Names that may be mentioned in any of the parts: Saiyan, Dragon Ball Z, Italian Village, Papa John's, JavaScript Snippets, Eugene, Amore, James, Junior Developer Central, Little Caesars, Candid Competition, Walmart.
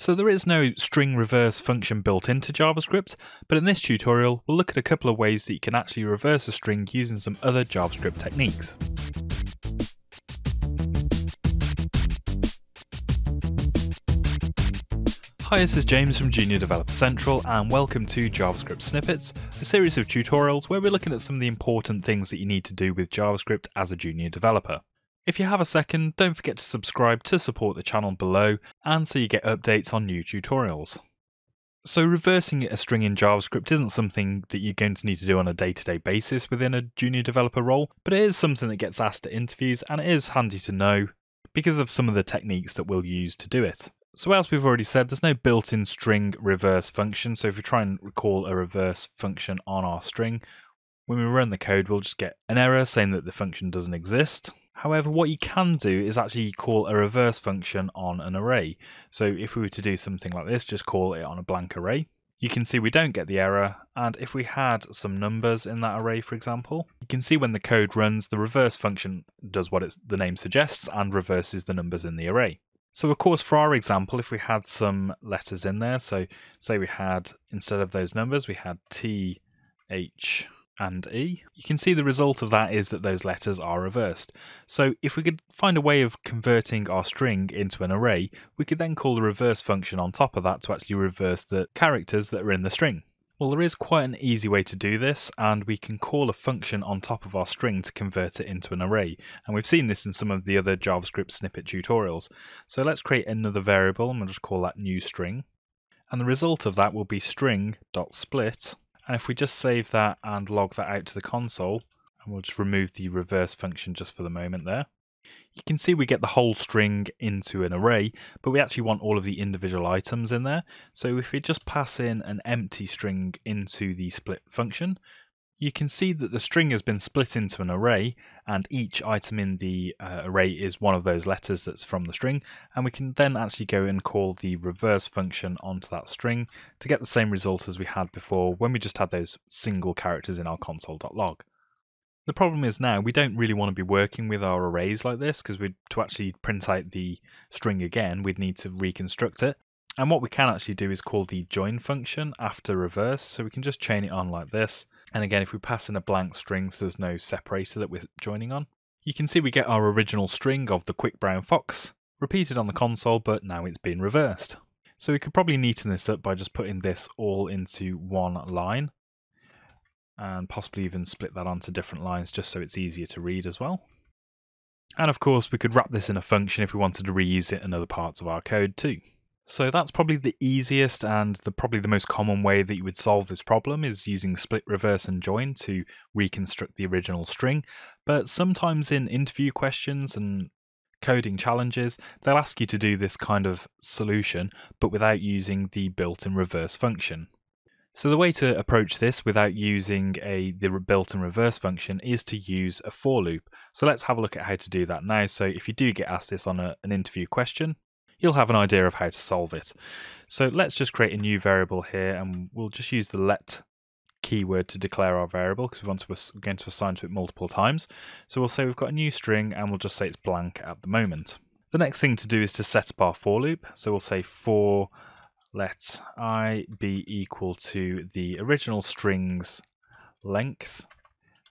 So there is no string reverse function built into JavaScript, but in this tutorial we'll look at a couple of ways that you can actually reverse a string using some other JavaScript techniques. Hi, this is James from Junior Developer Central and welcome to JavaScript Snippets, a series of tutorials where we're looking at some of the important things that you need to do with JavaScript as a junior developer. If you have a second, don't forget to subscribe to support the channel below and so you get updates on new tutorials. So reversing a string in JavaScript isn't something that you're going to need to do on a day-to-day basis within a junior developer role, but it is something that gets asked at interviews and it is handy to know because of some of the techniques that we'll use to do it. So as we've already said, there's no built-in string reverse function, so if we try and recall a reverse function on our string, when we run the code we'll just get an error saying that the function doesn't exist. However, what you can do is actually call a reverse function on an array. So if we were to do something like this, just call it on a blank array, you can see we don't get the error, and if we had some numbers in that array, for example, you can see when the code runs the reverse function does what the name suggests and reverses the numbers in the array. So of course for our example, if we had some letters in there, so say we had, instead of those numbers, we had T, H and E, you can see the result of that is that those letters are reversed. So if we could find a way of converting our string into an array, we could then call the reverse function on top of that to actually reverse the characters that are in the string. Well, there is quite an easy way to do this, and we can call a function on top of our string to convert it into an array, and we've seen this in some of the other JavaScript snippet tutorials. So let's create another variable, and we'll just call that new string, and the result of that will be string.split, and if we just save that and log that out to the console, and we'll just remove the reverse function just for the moment there, you can see we get the whole string into an array, but we actually want all of the individual items in there. So if we just pass in an empty string into the split function, you can see that the string has been split into an array, and each item in the array is one of those letters that's from the string, and we can then actually go and call the reverse function onto that string to get the same result as we had before when we just had those single characters in our console.log. The problem is now we don't really want to be working with our arrays like this, because to actually print out the string again we'd need to reconstruct it, and what we can actually do is call the join function after reverse, so we can just chain it on like this, and again if we pass in a blank string so there's no separator that we're joining on, you can see we get our original string of the quick brown fox repeated on the console, but now it's been reversed. So we could probably neaten this up by just putting this all into one line, and possibly even split that onto different lines just so it's easier to read as well. And of course we could wrap this in a function if we wanted to reuse it in other parts of our code too. So that's probably the easiest and probably the most common way that you would solve this problem is using split, reverse and join to reconstruct the original string, but sometimes in interview questions and coding challenges they'll ask you to do this kind of solution but without using the built-in reverse function. So the way to approach this without using the built-in reverse function is to use a for loop. So let's have a look at how to do that now. So if you do get asked this on an interview question, you'll have an idea of how to solve it. So let's just create a new variable here, and we'll just use the let keyword to declare our variable because we're going to assign to it multiple times. So we'll say we've got a new string and we'll just say it's blank at the moment. The next thing to do is to set up our for loop. So we'll say for let I be equal to the original string's length,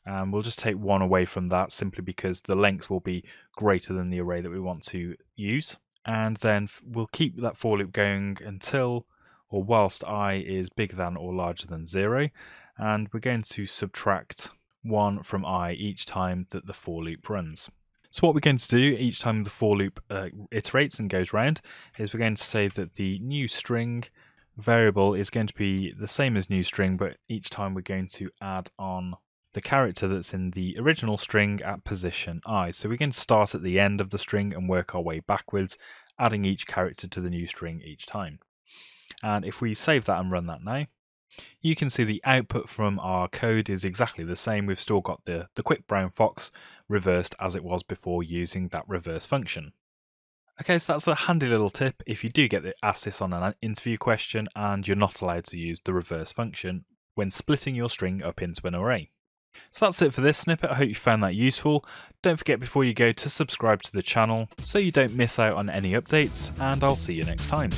and we'll just take one away from that simply because the length will be greater than the array that we want to use, and then we'll keep that for loop going until or whilst I is bigger than or larger than 0, and we're going to subtract 1 from I each time that the for loop runs. So what we're going to do each time the for loop iterates and goes round is we're going to say that the new string variable is going to be the same as new string, but each time we're going to add on the character that's in the original string at position I. So we're going to start at the end of the string and work our way backwards, adding each character to the new string each time. And if we save that and run that now, you can see the output from our code is exactly the same. We've still got the quick brown fox reversed as it was before using that reverse function. Okay, so that's a handy little tip if you do get asked this on an interview question and you're not allowed to use the reverse function when splitting your string up into an array. So that's it for this snippet. I hope you found that useful. Don't forget before you go to subscribe to the channel so you don't miss out on any updates, and I'll see you next time.